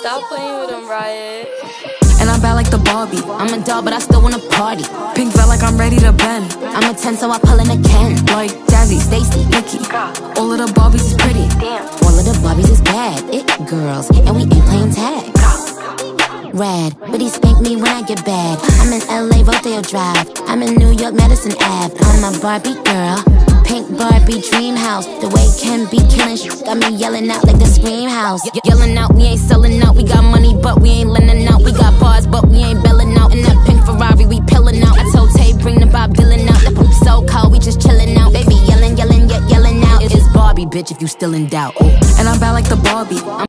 Stop playing with them, Riot. And I'm bad like the Barbie. I'm a doll, but I still wanna party. Pink felt like I'm ready to bend. I'm a 10, so I pull in a can. Like Jazzy, Stacy, Nikki. All of the Barbies is pretty. All of the Barbies is bad. It girls, and we ain't playing tag. Rad, but he spanked me when I get bad. I'm in LA, Rodeo Drive. I'm in New York, Madison Ave. I'm a Barbie girl, pink Barbie dream house. The way Ken be killing shit got me yelling out like the Scream House. Yelling out, we ain't selling out. We got money, but we ain't lending out. We got bars, but we ain't belling out. In that pink Ferrari, we pillin' out. I told Tay, bring the Bob Dylan out. The poop so cold, we just chillin' out. They be yelling, yelling, yelling out. It's Barbie, bitch, if you still in doubt. And I'm bad like the Barbie.